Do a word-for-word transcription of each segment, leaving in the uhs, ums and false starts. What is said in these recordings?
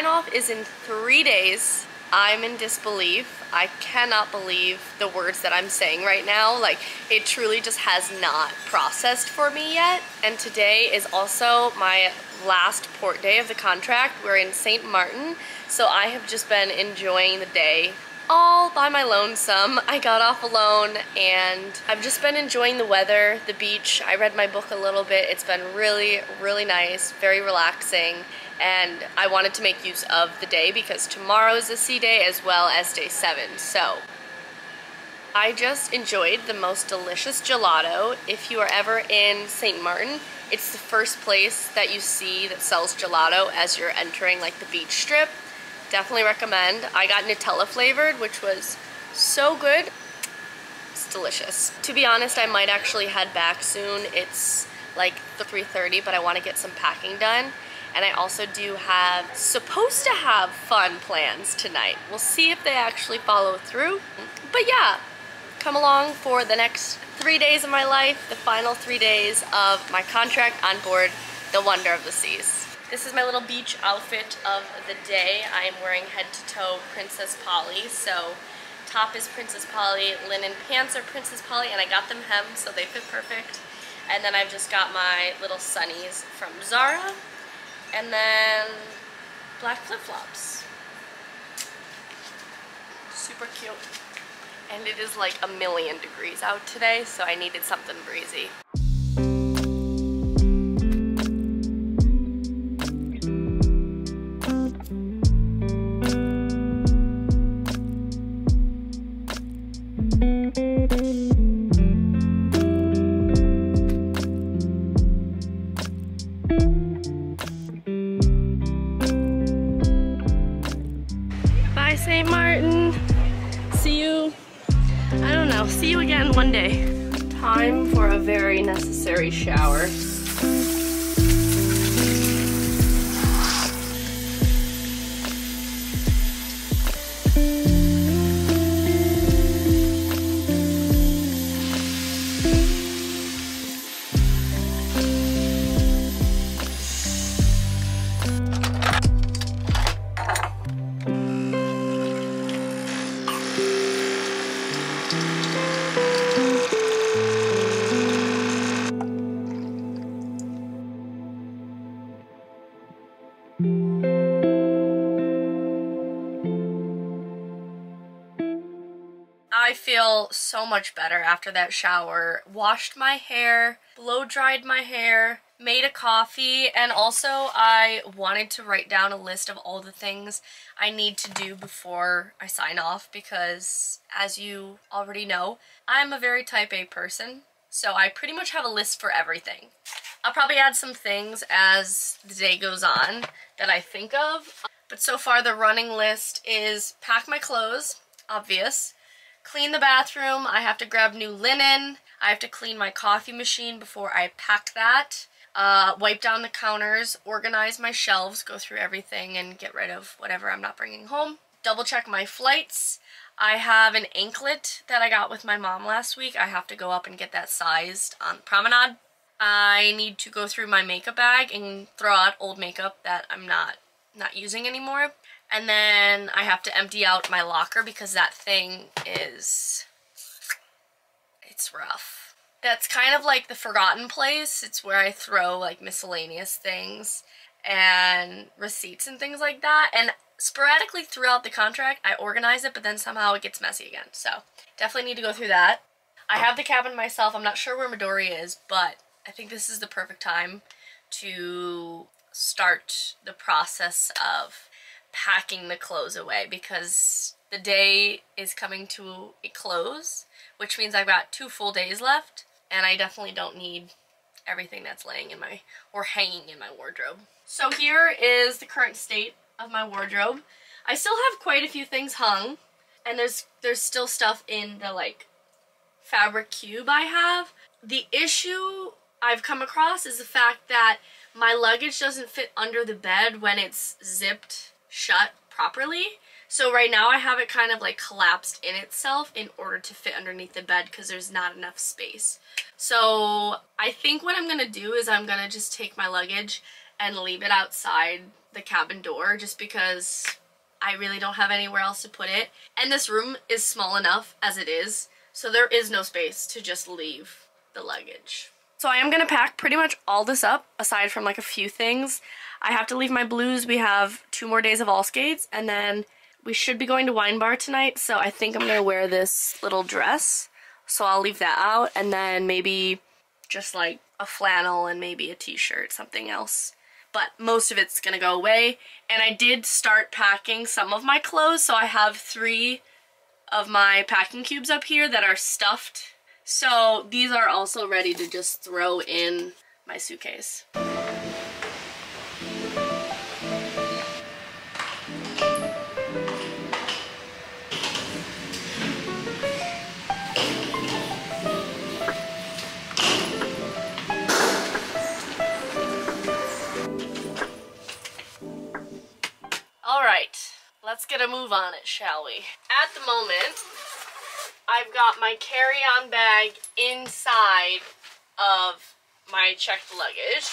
sign-off is in three days. I'm in disbelief. I cannot believe the words that I'm saying right now. Like, it truly just has not processed for me yet. And today is also my last port day of the contract. We're in Saint Martin, so I have just been enjoying the day all by my lonesome. I got off alone and I've just been enjoying the weather, the beach. I read my book a little bit. It's been really, really nice, very relaxing. And I wanted to make use of the day because tomorrow is a sea day as well as day seven. So I just enjoyed the most delicious gelato. If you are ever in Saint Martin, it's the first place that you see that sells gelato as you're entering like the beach strip. Definitely recommend. I got Nutella flavored, which was so good. It's delicious. To be honest, I might actually head back soon. It's like three thirty, but I want to get some packing done. And I also do have, supposed to have fun plans tonight. We'll see if they actually follow through. But yeah, come along for the next three days of my life, the final three days of my contract on board the Wonder of the Seas. This is my little beach outfit of the day. I am wearing head to toe Princess Polly. So top is Princess Polly, linen pants are Princess Polly, and I got them hemmed so they fit perfect. And then I've just got my little sunnies from Zara. And then black flip-flops. Super cute. And it is like a million degrees out today, so I needed something breezy. Saint Martin, see you, I don't know, see you again one day. Time for a very necessary shower. I feel so much better after that shower. Washed my hair, blow dried my hair, made a coffee, and also I wanted to write down a list of all the things I need to do before I sign off because, as you already know, I'm a very type A person, so I pretty much have a list for everything. I'll probably add some things as the day goes on that I think of, but so far the running list is pack my clothes, obvious. Clean the bathroom, I have to grab new linen, I have to clean my coffee machine before I pack that, uh, wipe down the counters, organize my shelves, go through everything and get rid of whatever I'm not bringing home, double check my flights. I have an anklet that I got with my mom last week, I have to go up and get that sized on the promenade. I need to go through my makeup bag and throw out old makeup that I'm not, not using anymore. And then I have to empty out my locker because that thing is, it's rough. That's kind of like the forgotten place. It's where I throw like miscellaneous things and receipts and things like that. And sporadically throughout the contract, I organize it, but then somehow it gets messy again. So definitely need to go through that. I have the cabin myself. I'm not sure where Midori is, but I think this is the perfect time to start the process of packing the clothes away because the day is coming to a close, which means I've got two full days left and I definitely don't need everything that's laying in my or hanging in my wardrobe. So here is the current state of my wardrobe. I still have quite a few things hung and there's there's still stuff in the like fabric cube I have. The issue I've come across is the fact that my luggage doesn't fit under the bed when it's zipped shut properly. So right now I have it kind of like collapsed in itself in order to fit underneath the bed because there's not enough space. So I think what I'm gonna do is I'm gonna just take my luggage and leave it outside the cabin door just because I really don't have anywhere else to put it. And this room is small enough as it is, so there is no space to just leave the luggage. So I am gonna pack pretty much all this up, aside from like a few things. I have to leave my blues. We have two more days of all skates, and then we should be going to Wine Bar tonight, so I think I'm gonna wear this little dress. So I'll leave that out, and then maybe just like a flannel and maybe a t-shirt, something else. But most of it's gonna go away. And I did start packing some of my clothes, so I have three of my packing cubes up here that are stuffed. So these are also ready to just throw in my suitcase. Let's get a move on it, shall we? At the moment, I've got my carry-on bag inside of my checked luggage.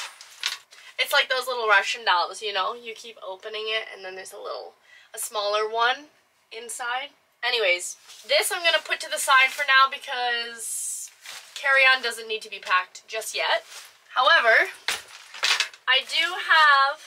It's like those little Russian dolls, you know? You keep opening it, and then there's a little, a smaller one inside. Anyways, this I'm gonna put to the side for now because carry-on doesn't need to be packed just yet. However, I do have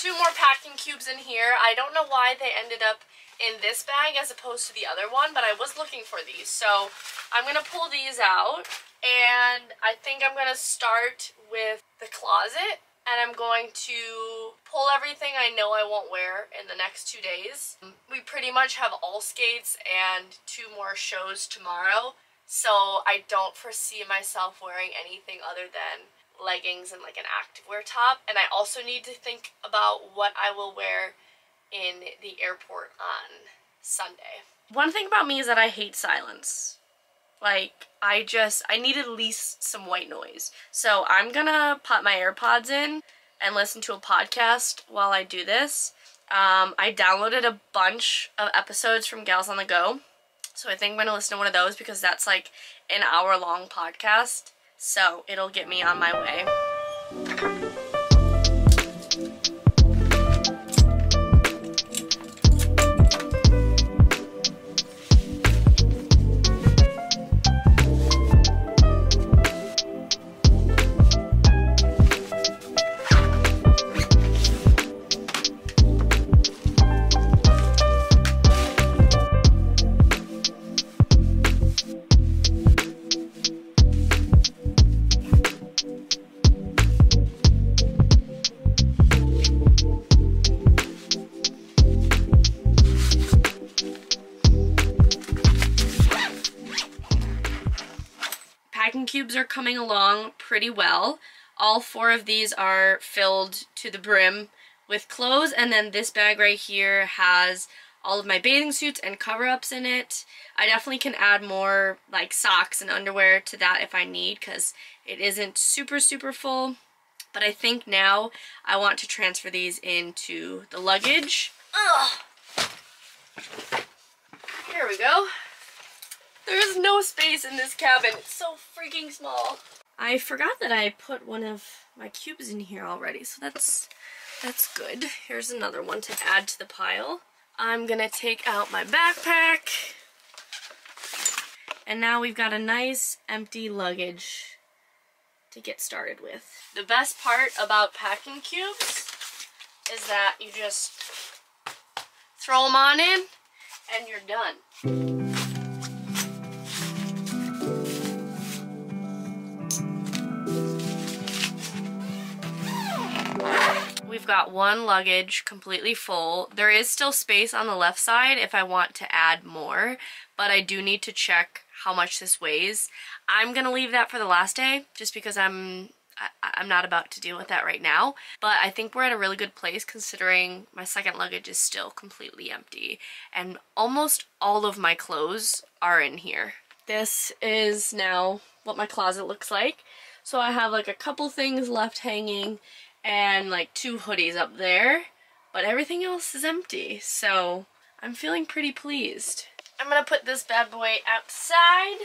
two more packing cubes in here. I don't know why they ended up in this bag as opposed to the other one, but I was looking for these. So I'm gonna pull these out, and I think I'm gonna start with the closet, and I'm going to pull everything I know I won't wear in the next two days. We pretty much have all skates and two more shows tomorrow, so I don't foresee myself wearing anything other than leggings and like an activewear top. And I also need to think about what I will wear in the airport on Sunday. One thing about me is that I hate silence. Like, I just, I need at least some white noise. So I'm gonna pop my AirPods in and listen to a podcast while I do this. Um, I downloaded a bunch of episodes from Gals on the Go, so I think I'm gonna listen to one of those because that's like an hour long podcast. So it'll get me on my way. Cubes are coming along pretty well. All four of these are filled to the brim with clothes, and then this bag right here has all of my bathing suits and cover-ups in it. I definitely can add more like socks and underwear to that if I need, because it isn't super super full, but I think now I want to transfer these into the luggage. Ugh. Here we go. There is no space in this cabin. It's so freaking small. I forgot that I put one of my cubes in here already, so that's that's good. Here's another one to add to the pile. I'm gonna take out my backpack. And now we've got a nice empty luggage to get started with. The best part about packing cubes is that you just throw them on in and you're done. We've got one luggage completely full. There is still space on the left side if I want to add more, but I do need to check how much this weighs. I'm gonna leave that for the last day just because I'm I, I'm not about to deal with that right now, but I think we're at a really good place considering my second luggage is still completely empty and almost all of my clothes are in here. This is now what my closet looks like. So I have like a couple things left hanging and like two hoodies up there, but everything else is empty, so I'm feeling pretty pleased. I'm gonna put this bad boy outside.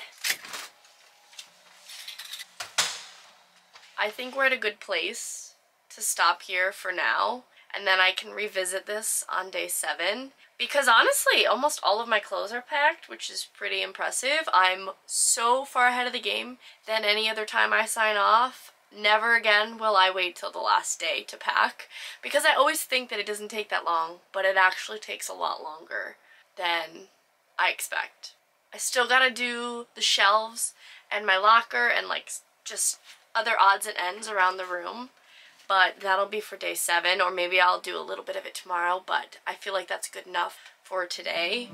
I think we're at a good place to stop here for now. and then I can revisit this on day seven. Because honestly, almost all of my clothes are packed, which is pretty impressive. I'm so far ahead of the game than any other time I sign off. Never again will I wait till the last day to pack, because I always think that it doesn't take that long, but it actually takes a lot longer than I expect. I still gotta do the shelves and my locker and like just other odds and ends around the room, but that'll be for day seven, or maybe I'll do a little bit of it tomorrow, but I feel like that's good enough for today.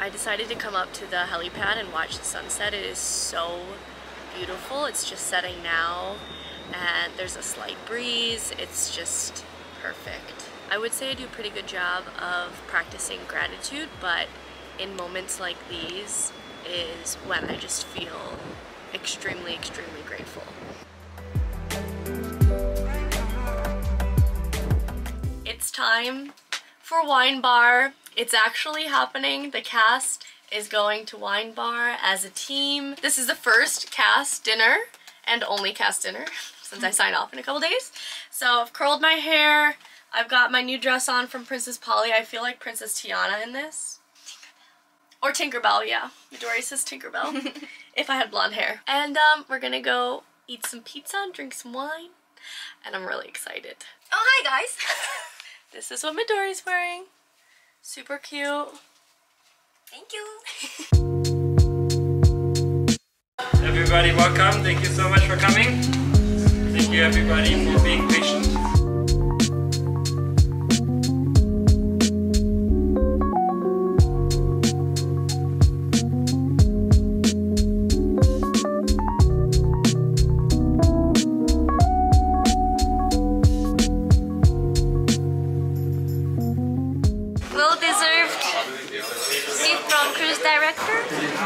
I decided to come up to the helipad and watch the sunset. It is so beautiful. It's just setting now and there's a slight breeze. It's just perfect. I would say I do a pretty good job of practicing gratitude, but in moments like these is when I just feel extremely, extremely grateful. It's time for wine bar. It's actually happening. The cast is going to wine bar as a team. This is the first cast dinner and only cast dinner since I sign off in a couple days. So I've curled my hair. I've got my new dress on from Princess Polly. I feel like Princess Tiana in this. Tinkerbell. Or Tinkerbell, yeah. Midori says Tinkerbell if I had blonde hair. And um, we're gonna go eat some pizza and drink some wine. And I'm really excited. Oh, hi guys. This is what Midori's wearing. Super cute. Thank you. Everybody, welcome. Thank you so much for coming. Thank you, everybody, for being patient.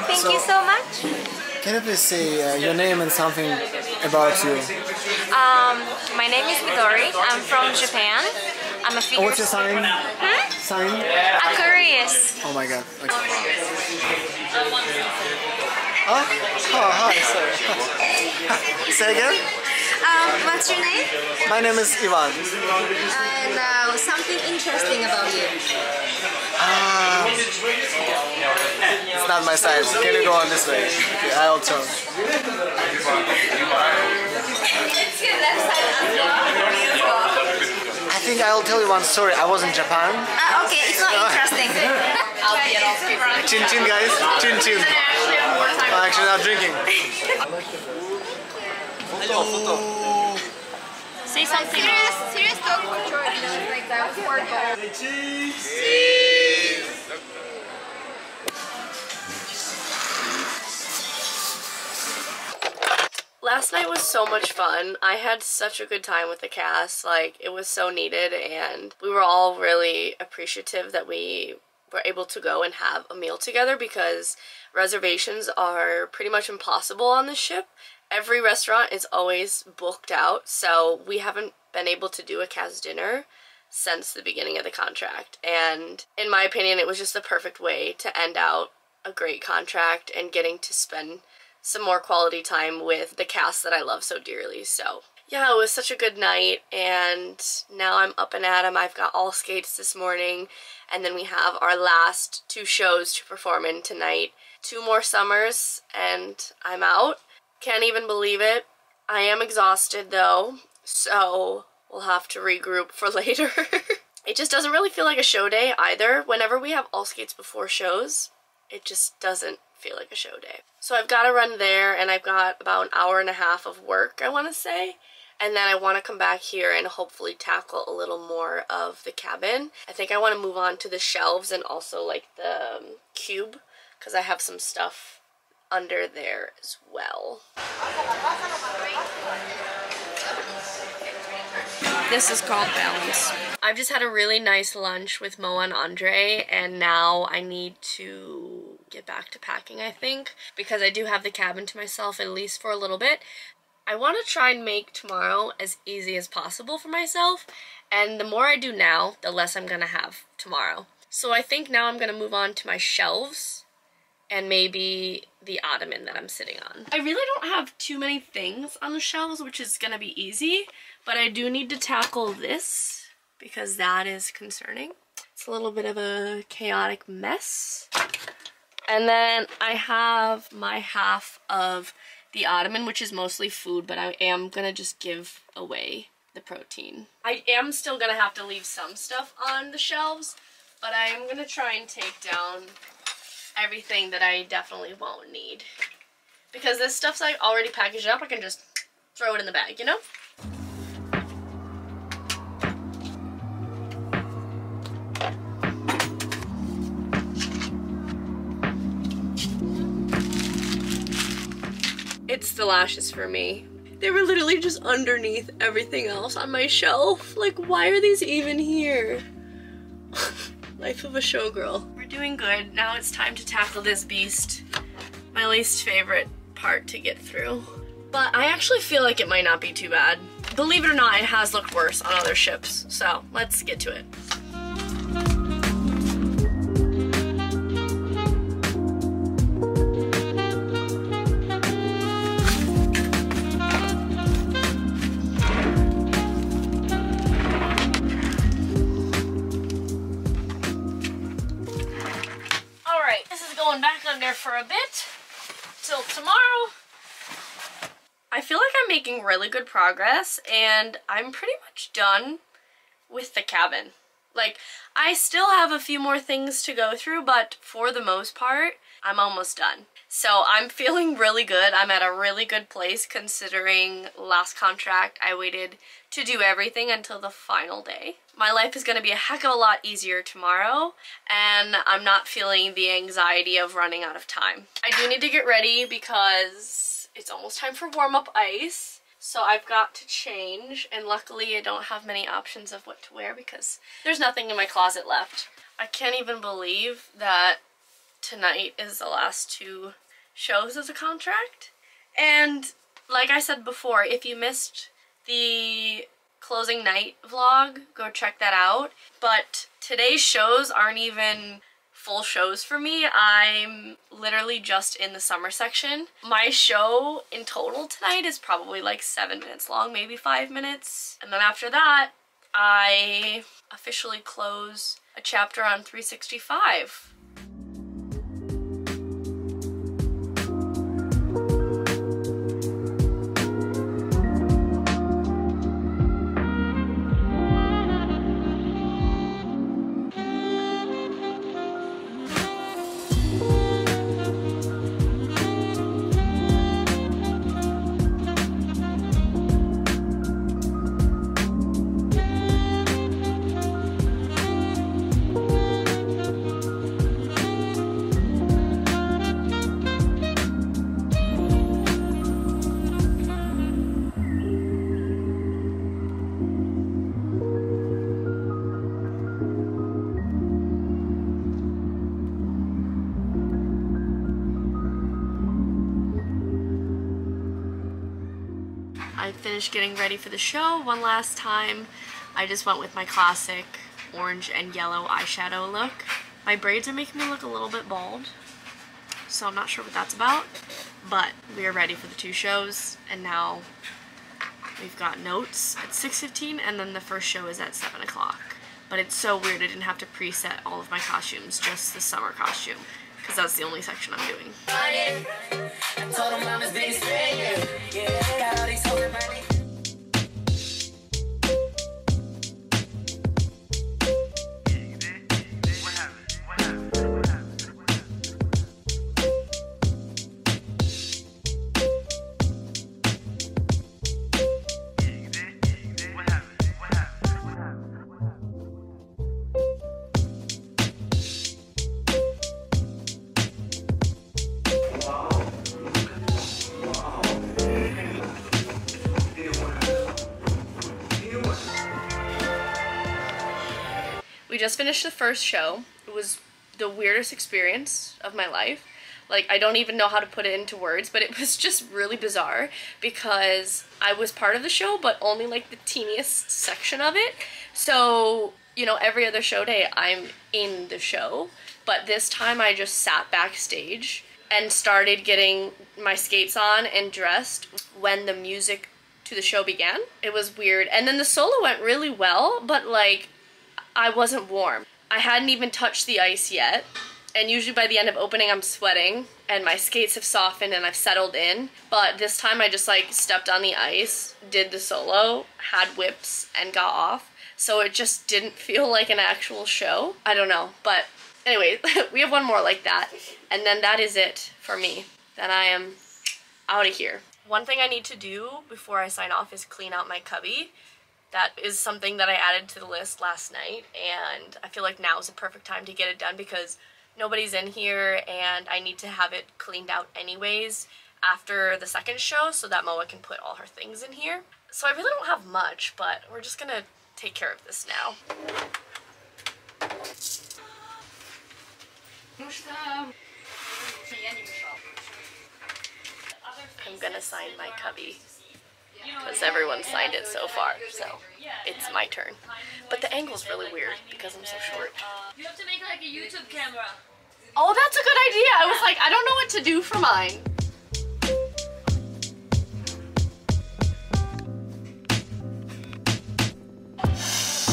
Thank you so much. Can you please say uh, your name and something about you? Um, my name is Midori. I'm from Japan. I'm a figure. Oh, what's your sign? Hmm? Sign? Aquarius. Oh my god. Okay. Huh? Oh, hi. Sorry. Say again? Um, what's your name? My name is Ivan. And uh, something interesting about you. Ah, it's not my size. Can you go on this way? Okay, I'll turn. I think I'll tell you one story. I was in Japan. Ah, uh, okay, it's not interesting. Chin chin, guys. Chin chin. I'm actually not drinking. Hello. Say something. Serious, serious talk. Cheese. Last night was so much fun. I had such a good time with the cast. Like, it was so needed, and we were all really appreciative that we were able to go and have a meal together, because reservations are pretty much impossible on the ship. Every restaurant is always booked out, so we haven't been able to do a cast dinner since the beginning of the contract. And in my opinion, it was just the perfect way to end out a great contract and getting to spend some more quality time with the cast that I love so dearly. So yeah, it was such a good night, and now I'm up and at 'em. I've got all skates this morning, and then we have our last two shows to perform in tonight. Two more summers and I'm out. Can't even believe it. I am exhausted though, so we'll have to regroup for later. It just doesn't really feel like a show day either. Whenever we have all skates before shows, it just doesn't feel like a show day. So I've got to run there, and I've got about an hour and a half of work, I want to say. And then I want to come back here and hopefully tackle a little more of the cabin. I think I want to move on to the shelves and also like the um, cube, because I have some stuff under there as well. This is called balance. I've just had a really nice lunch with Moa and Andre, and now I need to get back to packing, I think, because I do have the cabin to myself at least for a little bit. I want to try and make tomorrow as easy as possible for myself, and the more I do now, the less I'm going to have tomorrow. So I think now I'm going to move on to my shelves and maybe the ottoman that I'm sitting on. I really don't have too many things on the shelves, which is going to be easy, but I do need to tackle this because that is concerning. It's a little bit of a chaotic mess. And then I have my half of the ottoman, which is mostly food, but I am going to just give away the protein. I am still going to have to leave some stuff on the shelves, but I am going to try and take down everything that I definitely won't need. Because this stuff's like already packaged up, I can just throw it in the bag, you know? It's the lashes for me. They were literally just underneath everything else on my shelf. Like, why are these even here? Life of a showgirl. We're doing good. Now it's time to tackle this beast. My least favorite part to get through. But I actually feel like it might not be too bad. Believe it or not, it has looked worse on other ships. So let's get to it. For a bit till tomorrow. I feel like I'm making really good progress, and I'm pretty much done with the cabin. Like, I still have a few more things to go through, but for the most part, I'm almost done. So I'm feeling really good. I'm at a really good place considering last contract. I waited to do everything until the final day. My life is going to be a heck of a lot easier tomorrow, and I'm not feeling the anxiety of running out of time. I do need to get ready because it's almost time for warm-up ice. So I've got to change, and luckily I don't have many options of what to wear because there's nothing in my closet left. I can't even believe that tonight is the last two shows of the contract, and like I said before, if you missed the closing night vlog, go check that out. But today's shows aren't even full shows for me. I'm literally just in the summer section. My show in total tonight is probably like seven minutes long, maybe five minutes, and then after that I officially close a chapter on three sixty-five. Getting ready for the show one last time. I just went with my classic orange and yellow eyeshadow look. My braids are making me look a little bit bald, so I'm not sure what that's about, but we are ready for the two shows, and now we've got notes at six fifteen, and then the first show is at seven o'clock. But it's so weird I didn't have to preset all of my costumes, just the summer costume, because that's the only section I'm doing. I told them I'm his biggest fan, yeah. Got all these holding money. We just finished the first show. It was the weirdest experience of my life. Like, I don't even know how to put it into words, but it was just really bizarre because I was part of the show, but only like the teeniest section of it. So, you know, every other show day I'm in the show, but this time I just sat backstage and started getting my skates on and dressed when the music to the show began. It was weird. And then the solo went really well, but like, I wasn't warm. I hadn't even touched the ice yet. And usually by the end of opening, I'm sweating and my skates have softened and I've settled in. But this time I just like stepped on the ice, did the solo, had whips and got off. So it just didn't feel like an actual show. I don't know. But anyway, we have one more like that. And then that is it for me. Then I am out of here. One thing I need to do before I sign off is clean out my cubby. That is something that I added to the list last night, and I feel like now is the perfect time to get it done because nobody's in here and I need to have it cleaned out anyways after the second show so that Moa can put all her things in here. So I really don't have much, but we're just gonna take care of this now. I'm gonna sign my cubby because everyone signed it so far, so it's my turn. But the angle's really weird because I'm so short. You have to make like a YouTube camera. Oh, that's a good idea. I was like, I don't know what to do for mine.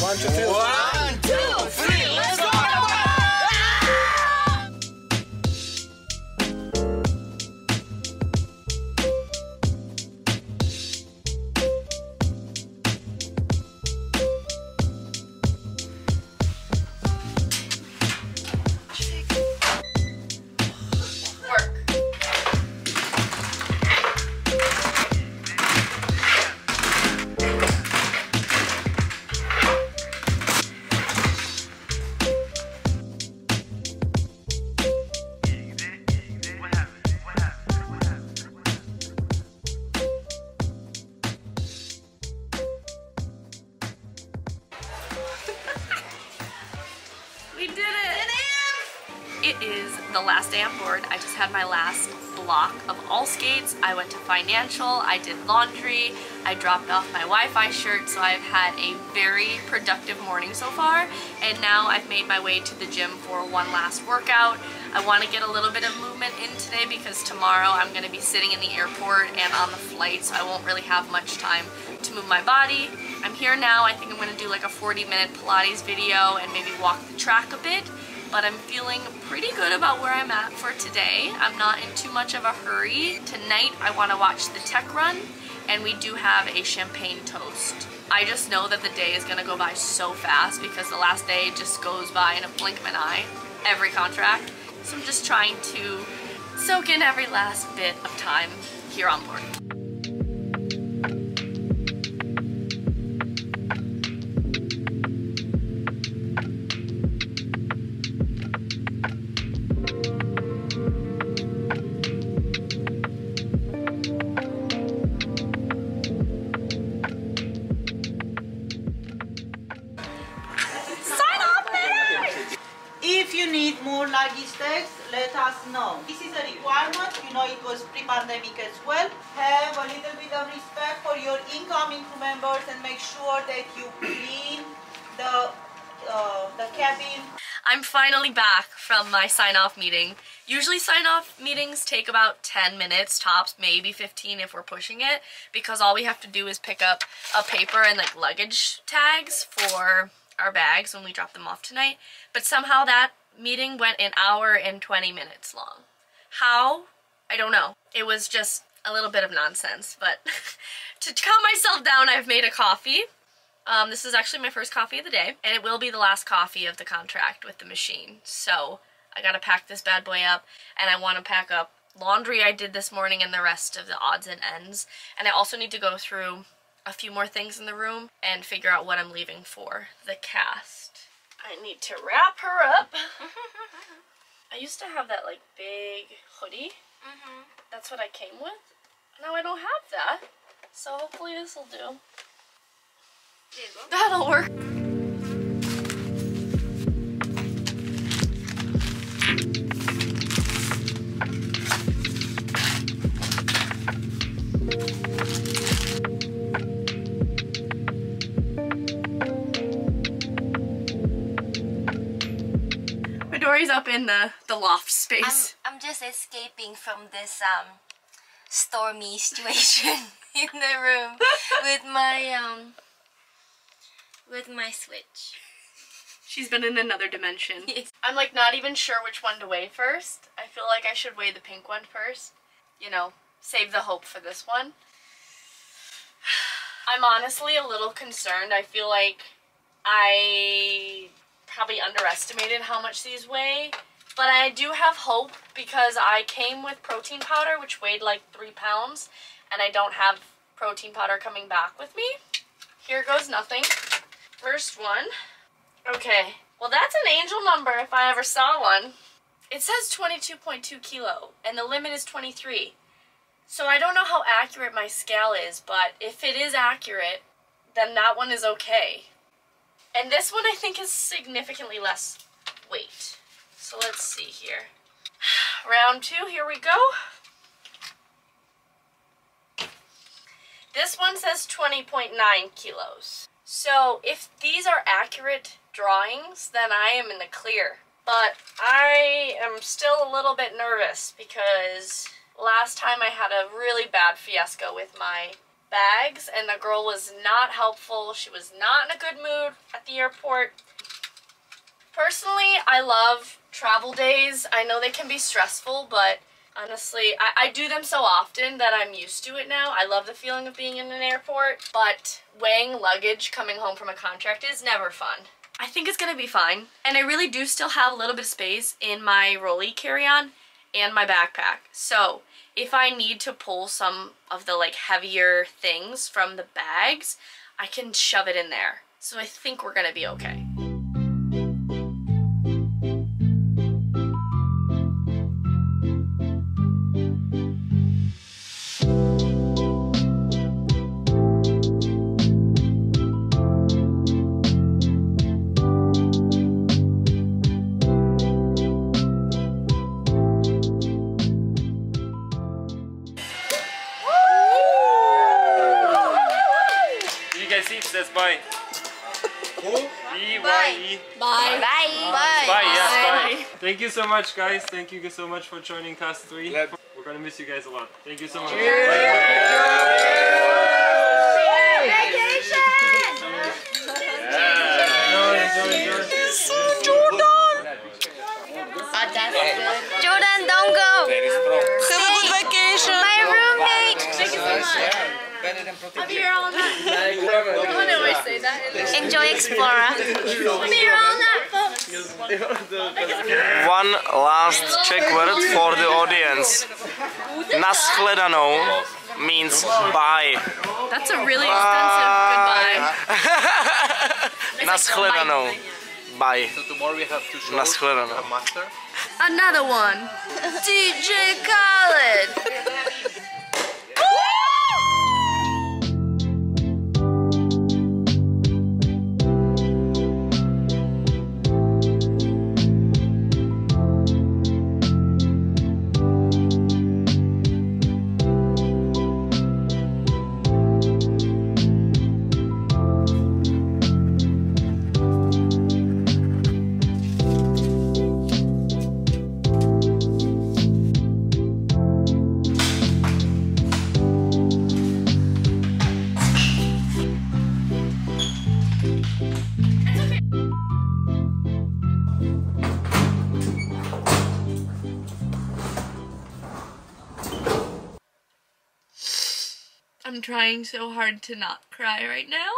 One, two, three. One, two, three. Let's go. I just had my last block of all skates. I went to financial, I did laundry, I dropped off my Wi-Fi shirt, so I've had a very productive morning so far, and now I've made my way to the gym for one last workout. I want to get a little bit of movement in today because tomorrow I'm going to be sitting in the airport and on the flight, so I won't really have much time to move my body. I'm here now. I think I'm going to do like a forty minute Pilates video and maybe walk the track a bit. But I'm feeling pretty good about where I'm at for today. I'm not in too much of a hurry. Tonight I want to watch the tech run, and we do have a champagne toast. I just know that the day is going to go by so fast because the last day just goes by in a blink of an eye, every contract. So I'm just trying to soak in every last bit of time here on board. And make sure that you clean the, uh, the cabin. I'm finally back from my sign-off meeting. Usually sign-off meetings take about ten minutes tops, maybe fifteen if we're pushing it, because all we have to do is pick up a paper and like luggage tags for our bags when we drop them off tonight. But somehow that meeting went an hour and twenty minutes long. How? I don't know. It was just a little bit of nonsense, but to calm myself down, I've made a coffee. Um, this is actually my first coffee of the day, and it will be the last coffee of the contract with the machine. So I gotta pack this bad boy up, and I wanna pack up laundry I did this morning and the rest of the odds and ends. And I also need to go through a few more things in the room and figure out what I'm leaving for the cast. I need to wrap her up. I used to have that like big hoodie. Mm-hmm. That's what I came with. Now I don't have that, so hopefully this will do. That'll work. in the, the loft space. I'm, I'm just escaping from this um, stormy situation in the room with my um, with my Switch. She's been in another dimension. Yes. I'm like not even sure which one to weigh first. I feel like I should weigh the pink one first. You know, save the hope for this one. I'm honestly a little concerned. I feel like I probably underestimated how much these weigh, but I do have hope because I came with protein powder, which weighed like three pounds, and I don't have protein powder coming back with me. Here goes nothing. First one. Okay. Well, that's an angel number if I ever saw one. It says twenty-two point two kilo, and the limit is twenty-three. So I don't know how accurate my scale is, but if it is accurate, then that one is okay. And this one I think is significantly less weight. So let's see here. Round two, here we go. This one says twenty point nine kilos. So if these are accurate drawings, then I am in the clear. But I am still a little bit nervous because last time I had a really bad fiasco with my bags, and the girl was not helpful. She was not in a good mood at the airport. Personally, I love travel days. I know they can be stressful, but honestly, I, I do them so often that I'm used to it now. I love the feeling of being in an airport, but weighing luggage coming home from a contract is never fun. I think it's gonna be fine, and I really do still have a little bit of space in my rolly carry-on and my backpack. So if I need to pull some of the like heavier things from the bags, I can shove it in there. So I think we're gonna be okay. Bye. Bye. Bye. Bye. Bye. Thank you so much, guys. Thank you so much for joining Cast three. Yep. We're gonna miss you guys a lot. Thank you so much. Cheers. Jordan, don't go. Have a good vacation. My roommate. Thank you so much. I'll be here all night. I want to always say that. Enjoy Explorer. I'll be here all night, folks. One last Czech word for the audience. Naschledano means bye. That's a really expensive goodbye. Naschledano. Bye. So tomorrow we have to show a master. Another one. D J Khaled. I'm trying so hard to not cry right now.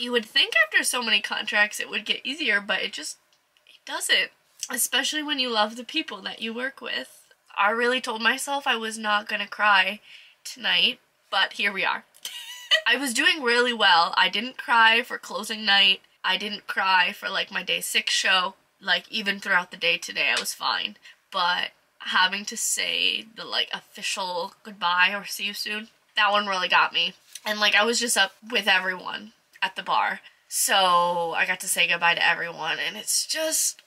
You would think after so many contracts it would get easier, but it just, it doesn't. Especially when you love the people that you work with. I really told myself I was not gonna cry tonight, but here we are. I was doing really well. I didn't cry for closing night. I didn't cry for like my day six show. Like even throughout the day today I was fine, but having to say the like official goodbye or see you soon, that one really got me. And like I was just up with everyone at the bar, so I got to say goodbye to everyone, and it's just,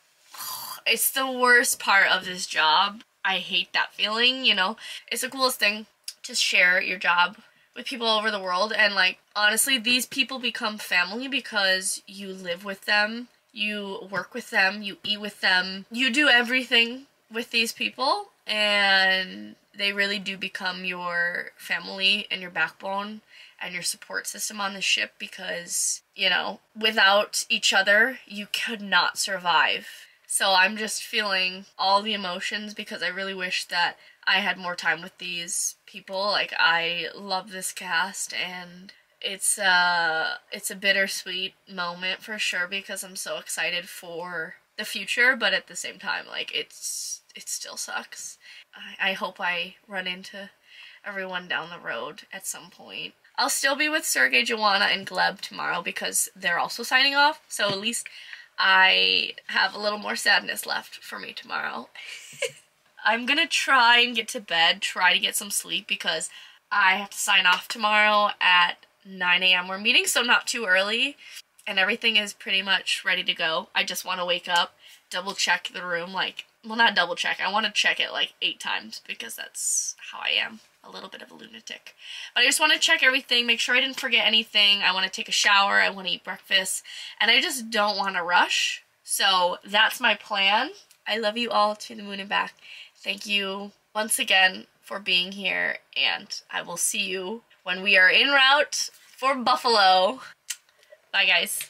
it's the worst part of this job. I hate that feeling, you know. It's the coolest thing to share your job with people all over the world, and like honestly these people become family because you live with them, you work with them, you eat with them, you do everything with these people, and they really do become your family and your backbone and your support system on the ship, because, you know, without each other you could not survive. So I'm just feeling all the emotions because I really wish that I had more time with these people. Like, I love this cast, and it's uh it's a bittersweet moment for sure because I'm so excited for the future, but at the same time, like, it's it still sucks. I, I hope I run into everyone down the road at some point. I'll still be with Sergei, Joanna, and Gleb tomorrow because they're also signing off, so at least I have a little more sadness left for me tomorrow. I'm gonna try and get to bed, try to get some sleep, because I have to sign off tomorrow at nine A M We're meeting, so not too early, and everything is pretty much ready to go. I just want to wake up, double check the room, like, well, not double check, I want to check it like eight times because that's how I am, a little bit of a lunatic. But I just want to check everything, make sure I didn't forget anything. I want to take a shower, I want to eat breakfast, and I just don't want to rush. So that's my plan. I love you all to the moon and back. Thank you once again for being here, and I will see you when we are en route for Buffalo. Bye, guys.